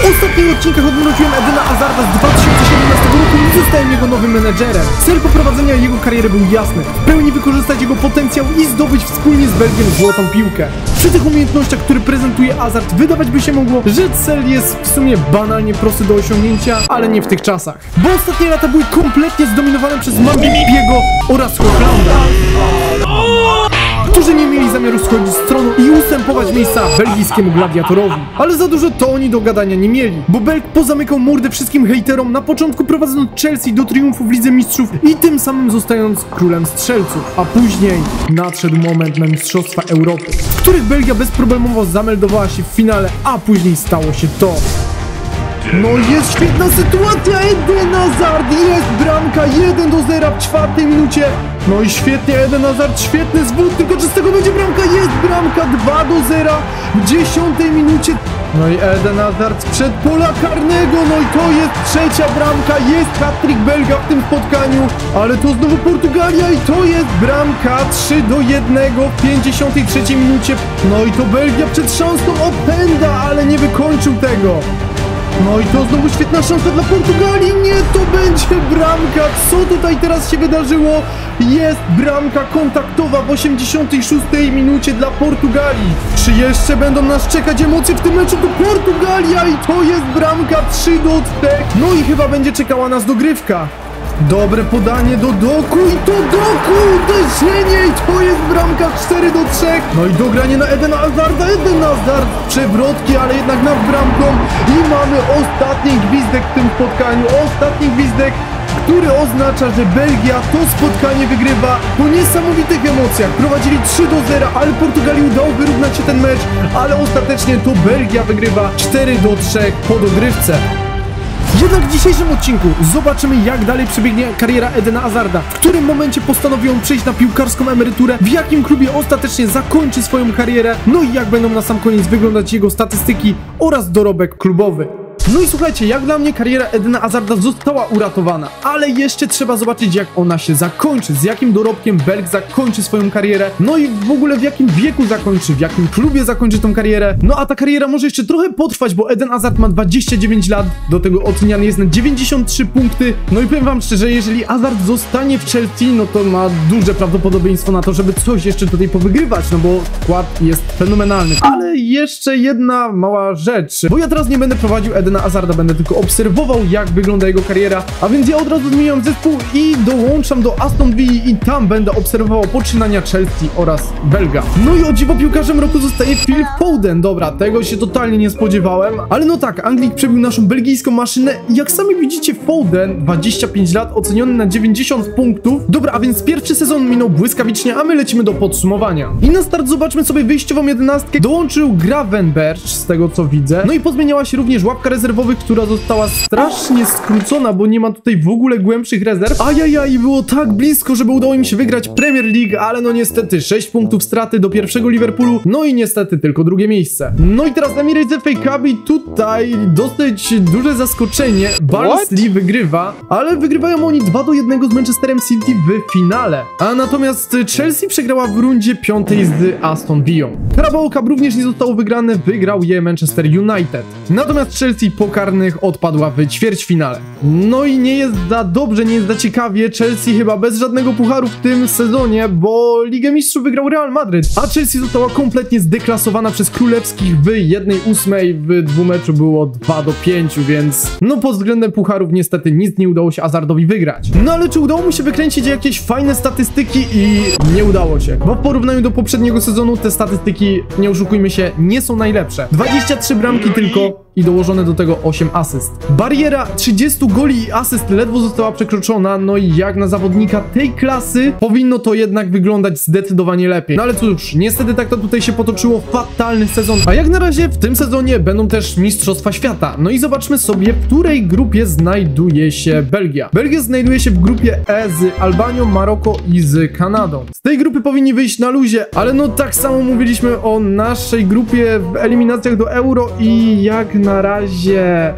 W ostatnich odcinkach odmroziłem Edena Hazarda z 2017 roku i zostałem jego nowym menedżerem. Cel poprowadzenia jego kariery był jasny. W pełni wykorzystać jego potencjał i zdobyć wspólnie z Belgiem złotą piłkę. Przy tych umiejętnościach, które prezentuje Hazard, wydawać by się mogło, że cel jest w sumie banalnie prosty do osiągnięcia, ale nie w tych czasach. Bo ostatnie lata były kompletnie zdominowane przez Mbappé'ego oraz Haalanda, którzy nie mieli zamiaru schodzić z tronu i ustępować miejsca belgijskiemu gladiatorowi. Ale za dużo to oni do gadania nie mieli, bo Belg pozamykał mordę wszystkim hejterom, na początku prowadząc Chelsea do triumfu w Lidze Mistrzów i tym samym zostając królem strzelców. A później nadszedł moment na Mistrzostwa Europy, w których Belgia bezproblemowo zameldowała się w finale, a później stało się to. No jest świetna sytuacja, Eden Hazard, jest bramka, 1-0 w 4. minucie. No i świetnie, Eden Hazard, świetny zwód, tylko czy z tego będzie bramka? Jest bramka, 2-0 w 10. minucie. No i Eden Hazard sprzed pola karnego, no i to jest trzecia bramka, jest Patrick Belga w tym spotkaniu, ale to znowu Portugalia i to jest bramka 3-1 w 53. minucie. No i to Belgia przed szansą opęda, ale nie wykończył tego. No i to znowu świetna szansa dla Portugalii, nie, to będzie bramka, co tutaj teraz się wydarzyło? Jest bramka kontaktowa w 86 minucie dla Portugalii. Czy jeszcze będą nas czekać emocje w tym meczu? To Portugalia i to jest bramka 3-4, no i chyba będzie czekała nas dogrywka. Dobre podanie do Doku i to Doku, uderzenie i to jest bramka 4-3. No i dogranie na Edena Hazarda, Eden Hazard przewrotki, ale jednak nad bramką i mamy ostatni gwizdek w tym spotkaniu, ostatni gwizdek, który oznacza, że Belgia to spotkanie wygrywa po niesamowitych emocjach. Prowadzili 3-0, ale Portugalii udało wyrównać się ten mecz, ale ostatecznie to Belgia wygrywa 4-3 po dogrywce. Jednak w dzisiejszym odcinku zobaczymy, jak dalej przebiegnie kariera Edena Hazarda, w którym momencie postanowił on przejść na piłkarską emeryturę, w jakim klubie ostatecznie zakończy swoją karierę, no i jak będą na sam koniec wyglądać jego statystyki oraz dorobek klubowy. No i słuchajcie, jak dla mnie kariera Edena Hazarda została uratowana, ale jeszcze trzeba zobaczyć, jak ona się zakończy, z jakim dorobkiem Belg zakończy swoją karierę, no i w ogóle w jakim wieku zakończy, w jakim klubie zakończy tą karierę. No a ta kariera może jeszcze trochę potrwać, bo Eden Hazard ma 29 lat, do tego oceniany jest na 93 punkty, no i powiem wam szczerze, jeżeli Hazard zostanie w Chelsea, no to ma duże prawdopodobieństwo na to, żeby coś jeszcze tutaj powygrywać, no bo skład jest fenomenalny. Ale jeszcze jedna mała rzecz, bo ja teraz nie będę prowadził Edena Hazarda, będę tylko obserwował, jak wygląda jego kariera, a więc ja od razu zmieniam zespół i dołączam do Aston Villa i tam będę obserwował poczynania Chelsea oraz Belga. No i o dziwo piłkarzem roku zostaje Phil Foden. Dobra, tego się totalnie nie spodziewałem, ale no tak, Anglik przebił naszą belgijską maszynę i jak sami widzicie, Foden, 25 lat, oceniony na 90 punktów. Dobra, a więc pierwszy sezon minął błyskawicznie, a my lecimy do podsumowania. I na start zobaczmy sobie wyjściową 11. Dołączył Gravenberch, z tego co widzę, no i pozmieniała się również łapka rezerwowych, która została strasznie skrócona, bo nie ma tutaj w ogóle głębszych rezerw. Ajajaj, było tak blisko, żeby udało im się wygrać Premier League, ale no niestety 6 punktów straty do pierwszego Liverpoolu, no i niestety tylko drugie miejsce. No i teraz Emirates FA Cup i tutaj dosyć duże zaskoczenie. Barnsley wygrywa, ale wygrywają oni 2-1 z Manchesterem City w finale. A natomiast Chelsea przegrała w rundzie 5 z Aston Villa. Carabao Cup również nie zostało wygrane, wygrał je Manchester United. Natomiast Chelsea po karnych odpadła w ćwierćfinale. No i nie jest za dobrze, nie jest za ciekawie. Chelsea chyba bez żadnego pucharu w tym sezonie, bo Ligę Mistrzów wygrał Real Madryt, a Chelsea została kompletnie zdeklasowana przez królewskich w 1/8, w dwumeczu było 2-5, więc no pod względem pucharów niestety nic nie udało się Hazardowi wygrać. No ale czy udało mu się wykręcić jakieś fajne statystyki? I nie udało się, bo w porównaniu do poprzedniego sezonu te statystyki, nie oszukujmy się, nie są najlepsze. 23 bramki tylko i dołożone do tego 8 asyst. Bariera 30 goli i asyst ledwo została przekroczona, no i jak na zawodnika tej klasy powinno to jednak wyglądać zdecydowanie lepiej. No ale cóż, niestety tak to tutaj się potoczyło, fatalny sezon, a jak na razie w tym sezonie będą też Mistrzostwa Świata. No i zobaczmy sobie, w której grupie znajduje się Belgia. Belgia znajduje się w grupie E z Albanią, Maroko i z Kanadą. Z tej grupy powinni wyjść na luzie, ale no tak samo mówiliśmy o naszej grupie w eliminacjach do Euro i jak na razie,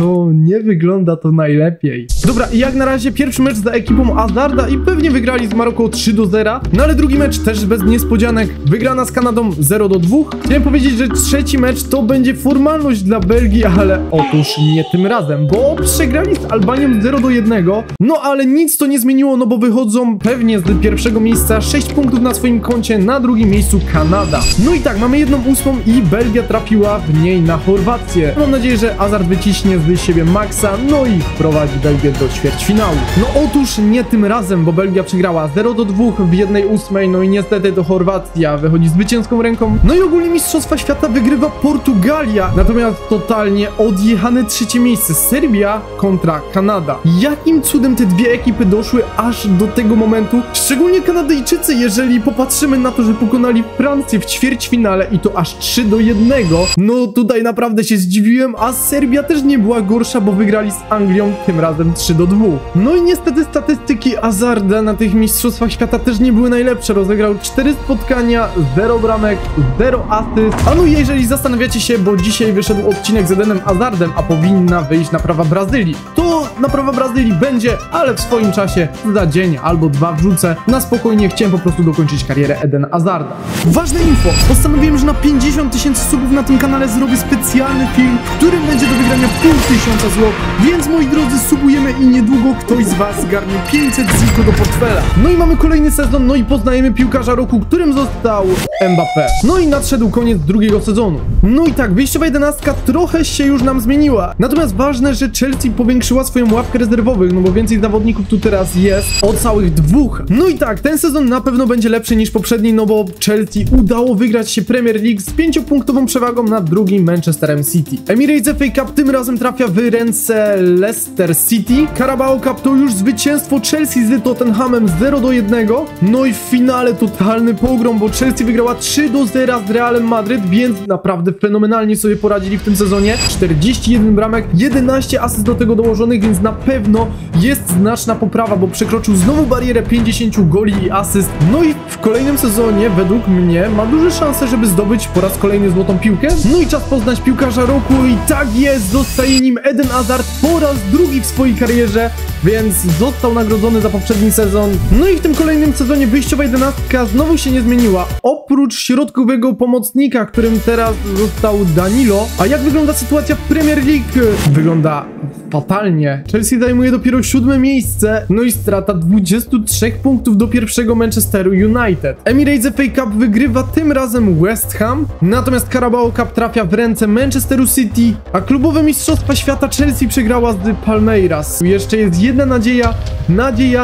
no nie wygląda to najlepiej. Dobra, jak na razie pierwszy mecz za ekipą Hazarda i pewnie wygrali z Maroko 3-0. No ale drugi mecz też bez niespodzianek. Wygrana z Kanadą 0-2. Chciałem powiedzieć, że trzeci mecz to będzie formalność dla Belgii, ale otóż nie tym razem, bo przegrali z Albanią 0-1. No ale nic to nie zmieniło, no bo wychodzą pewnie z pierwszego miejsca, 6 punktów na swoim koncie, na drugim miejscu Kanada. No i tak, mamy 1/8 i Belgia trafiła w niej na Chorwację. Mam nadzieję, że Hazard wyciśnie z siebie maksa, no i wprowadzi Belgię do ćwierćfinału. No otóż nie tym razem, bo Belgia przegrała 0-2 w 1/8, no i niestety to Chorwacja wychodzi zwycięską ręką. No i ogólnie Mistrzostwa Świata wygrywa Portugalia, natomiast totalnie odjechane trzecie miejsce Serbia kontra Kanada. Jakim cudem te dwie ekipy doszły aż do tego momentu? Szczególnie Kanadyjczycy, jeżeli popatrzymy na to, że pokonali Francję w ćwierćfinale i to aż 3-1. No tutaj naprawdę się zdziwiłem, a Serbia też nie była gorsza, bo wygrali z Anglią tym razem 3-2. No i niestety statystyki Hazarda na tych Mistrzostwach Świata też nie były najlepsze. Rozegrał 4 spotkania, 0 bramek, 0 asyst. A no jeżeli zastanawiacie się, bo dzisiaj wyszedł odcinek z Edenem Hazardem, a powinna wyjść naprawa Brazylii, to naprawa Brazylii będzie, ale w swoim czasie, za dzień albo dwa wrzucę. Na spokojnie, chciałem po prostu dokończyć karierę Edena Hazarda. Ważne info, postanowiłem, że na 50 000 subów na tym kanale zrobię specjalny film, w którym będzie do wygrania 5 000 zł, więc moi drodzy, subujemy i niedługo ktoś z was zgarnie 500 zł do portfela. No i mamy kolejny sezon, no i poznajemy piłkarza roku, którym został Mbappé. No i nadszedł koniec drugiego sezonu. No i tak, wyjściowa 11 trochę się już nam zmieniła, natomiast ważne, że Chelsea powiększyła swoją ławkę rezerwowych, no bo więcej zawodników tu teraz jest o całych 2. No i tak, ten sezon na pewno będzie lepszy niż poprzedni, no bo Chelsea udało wygrać się Premier League z 5-punktową przewagą nad drugim Manchesterem City. Emirates FA Cup tym razem trafia w ręce Leicester City. Carabao Cup to już zwycięstwo Chelsea z Tottenhamem 0-1. No i w finale totalny pogrom, bo Chelsea wygrała 3-0 z Realem Madryt, więc naprawdę fenomenalnie sobie poradzili w tym sezonie. 41 bramek, 11 asyst do tego dołożonych, więc na pewno jest znaczna poprawa, bo przekroczył znowu barierę 50 goli i asyst. No i w kolejnym sezonie według mnie ma duże szanse, żeby zdobyć po raz kolejny Złotą Piłkę. No i czas poznać piłkarza roku i tak jest, zostaje nim Eden Hazard po raz drugi w swojej karierze, więc został nagrodzony za poprzedni sezon. No i w tym kolejnym sezonie wyjściowa 11 znowu się nie zmieniła, oprócz środkowego pomocnika, którym teraz został Danilo. A jak wygląda sytuacja w Premier League? Wygląda fatalnie. Chelsea zajmuje dopiero 7. miejsce, no i strata 23 punktów do pierwszego Manchesteru United. Emirates FA Cup wygrywa tym razem West Ham, natomiast Carabao Cup trafia w ręce Manchesteru City, a klubowe Mistrzostwa Świata Chelsea przegrała z Palmeiras. Jeszcze jest jedna nadzieja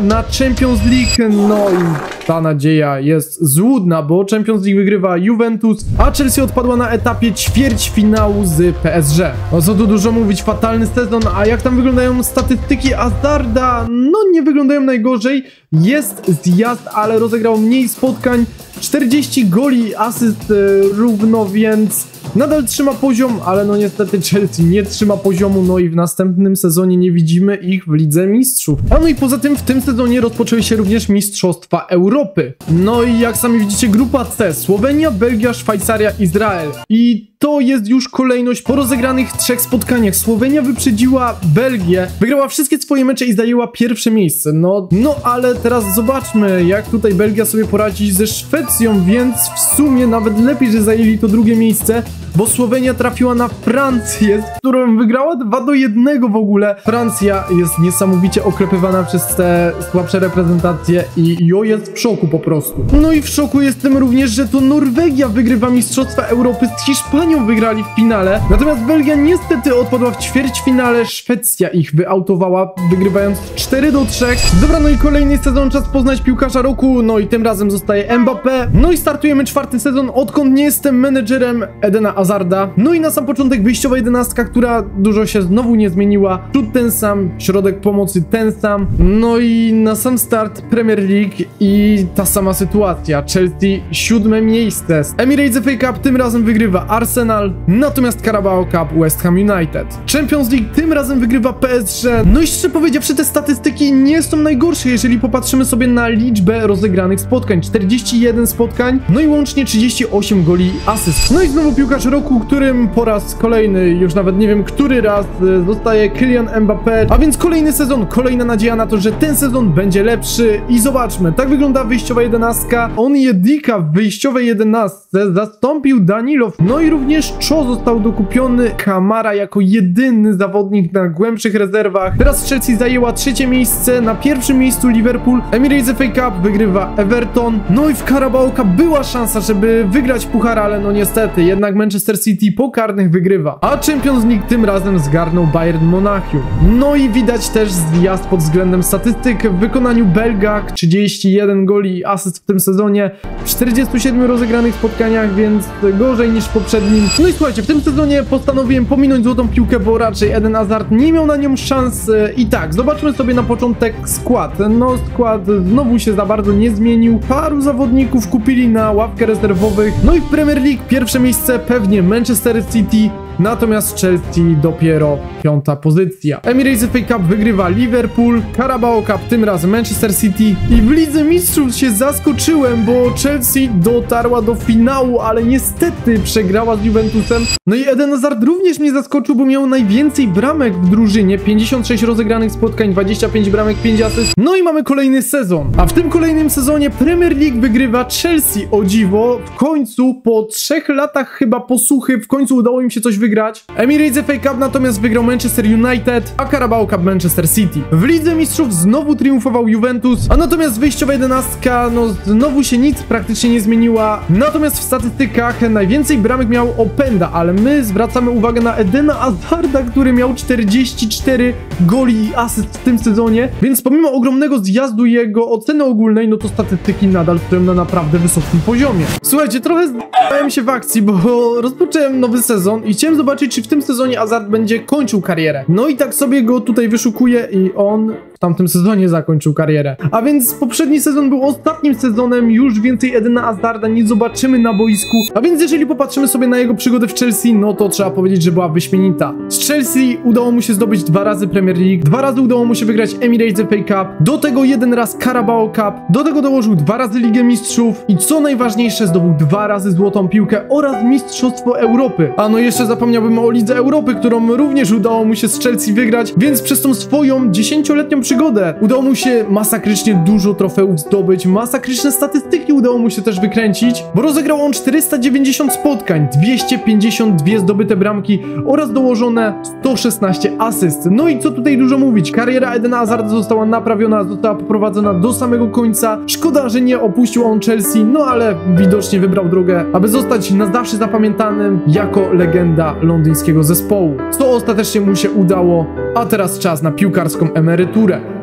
na Champions League, no i ta nadzieja jest złudna, bo Champions League wygrywa Juventus, a Chelsea odpadła na etapie ćwierćfinału z PSG. No co tu dużo mówić, fatalny sezon, a jak tam wyglądają statystyki Hazarda? No nie wyglądają najgorzej, jest zjazd, ale rozegrał mniej spotkań, 40 goli, asyst równo, więc nadal trzyma poziom, ale no niestety Chelsea nie trzyma poziomu, no i w następnym sezonie nie widzimy ich w Lidze Mistrzów. A no i poza tym w tym sezonie rozpoczęły się również Mistrzostwa Europy. No i jak sami widzicie, grupa C: Słowenia, Belgia, Szwajcaria, Izrael. I to jest już kolejność po rozegranych 3 spotkaniach. Słowenia wyprzedziła Belgię, wygrała wszystkie swoje mecze i zajęła pierwsze miejsce. No ale teraz zobaczmy, jak tutaj Belgia sobie poradzi ze Szwecją, więc w sumie nawet lepiej, że zajęli to drugie miejsce, bo Słowenia trafiła na Francję, z którą wygrała 2-1 w ogóle. Francja jest niesamowicie oklepywana przez te słabsze reprezentacje i jo jest w szoku po prostu. No i w szoku jestem również, że to Norwegia wygrywa Mistrzostwa Europy, z Hiszpanią wygrali w finale, natomiast Belgia niestety odpadła w ćwierćfinale, Szwecja ich wyautowała, wygrywając 4-3. Dobra, no i kolejny sezon, czas poznać piłkarza roku, no i tym razem zostaje Mbappé. No i startujemy 4. sezon, odkąd nie jestem menedżerem Edena Hazarda. No i na sam początek wyjściowa 11, która dużo się znowu nie zmieniła. Przód ten sam, środek pomocy ten sam. No i na sam start Premier League i ta sama sytuacja. Chelsea 7. miejsce. Emirates FA Cup tym razem wygrywa Arsenal, natomiast Carabao Cup West Ham United. Champions League tym razem wygrywa PSG. No i szczerze powiedziawszy, te statystyki nie są najgorsze, jeżeli popatrzymy sobie na liczbę rozegranych spotkań. 41 spotkań, no i łącznie 38 goli i asyst. No i znowu piłkarz roku, którym po raz kolejny, już nawet nie wiem który raz, zostaje Kylian Mbappé. A więc kolejny sezon, kolejna nadzieja na to, że ten sezon będzie lepszy. I zobaczmy, tak wygląda wyjściowa jedenastka. On Jedika w wyjściowej jedenastce zastąpił Danilo. No i również Cho został dokupiony, Kamara jako jedyny zawodnik na głębszych rezerwach. Teraz Chelsea zajęła trzecie miejsce, na pierwszym miejscu Liverpool. Emirates FA Cup wygrywa Everton. No i w Carabao Cup była szansa, żeby wygrać puchar, ale no niestety, jednak Manchester City po karnych wygrywa. A Champions League tym razem zgarnął Bayern Monachium. No i widać też zjazd pod względem statystyk w wykonaniu Belga. 31 goli i asyst w tym sezonie w 47 rozegranych spotkaniach, więc gorzej niż w poprzednim. No i słuchajcie, w tym sezonie postanowiłem pominąć Złotą Piłkę, bo raczej Eden Hazard nie miał na nią szans. I tak, zobaczmy sobie na początek skład. No skład znowu się za bardzo nie zmienił. Paru zawodników kupili na ławkę rezerwowych. No i w Premier League pierwsze miejsce pewnie Manchester City, natomiast Chelsea dopiero piąta pozycja. Emirates FA Cup wygrywa Liverpool, Carabao Cup tym razem Manchester City. I w Lidze Mistrzów się zaskoczyłem, bo Chelsea dotarła do finału, ale niestety przegrała z Juventusem. No i Eden Hazard również mnie zaskoczył, bo miał najwięcej bramek w drużynie. 56 rozegranych spotkań, 25 bramek, 5 asyst. No i mamy kolejny sezon. A w tym kolejnym sezonie Premier League wygrywa Chelsea. O dziwo, w końcu po 3 latach chyba posuchy, w końcu udało im się coś wygrać. Emirates FA Cup natomiast wygrał Manchester United, a Carabao Cup Manchester City. W Lidze Mistrzów znowu triumfował Juventus, a natomiast wyjściowa jedenastka, no znowu się nic praktycznie nie zmieniła. Natomiast w statystykach najwięcej bramek miał Openda, ale my zwracamy uwagę na Edena Hazarda, który miał 44 goli i asyst w tym sezonie, więc pomimo ogromnego zjazdu jego oceny ogólnej, no to statystyki nadal stoją na naprawdę wysokim poziomie. Słuchajcie, trochę zdałem się w akcji, bo rozpocząłem nowy sezon i chciałem zobaczyć, czy w tym sezonie Hazard będzie kończył karierę. No i tak sobie go tutaj wyszukuję i on w tamtym sezonie zakończył karierę. A więc poprzedni sezon był ostatnim sezonem, już więcej Edena Hazarda nie zobaczymy na boisku. A więc jeżeli popatrzymy sobie na jego przygodę w Chelsea, no to trzeba powiedzieć, że była wyśmienita. Z Chelsea udało mu się zdobyć 2 razy Premier League, 2 razy udało mu się wygrać Emirates FA Cup, do tego 1 raz Carabao Cup, do tego dołożył 2 razy Ligę Mistrzów i co najważniejsze zdobył 2 razy Złotą Piłkę oraz Mistrzostwo Europy. A no jeszcze zapomniałbym o Lidze Europy, którą również udało mu się z Chelsea wygrać, więc przez tą swoją 10-letnią przygodę udało mu się masakrycznie dużo trofeów zdobyć, masakryczne statystyki udało mu się też wykręcić, bo rozegrał on 490 spotkań, 252 zdobyte bramki oraz dołożone 116 asyst. No i co tutaj dużo mówić, kariera Edena Hazarda została naprawiona, została poprowadzona do samego końca. Szkoda, że nie opuścił on Chelsea, no ale widocznie wybrał drogę, aby zostać na zawsze zapamiętanym jako legenda londyńskiego zespołu, co ostatecznie mu się udało, a teraz czas na piłkarską emeryturę.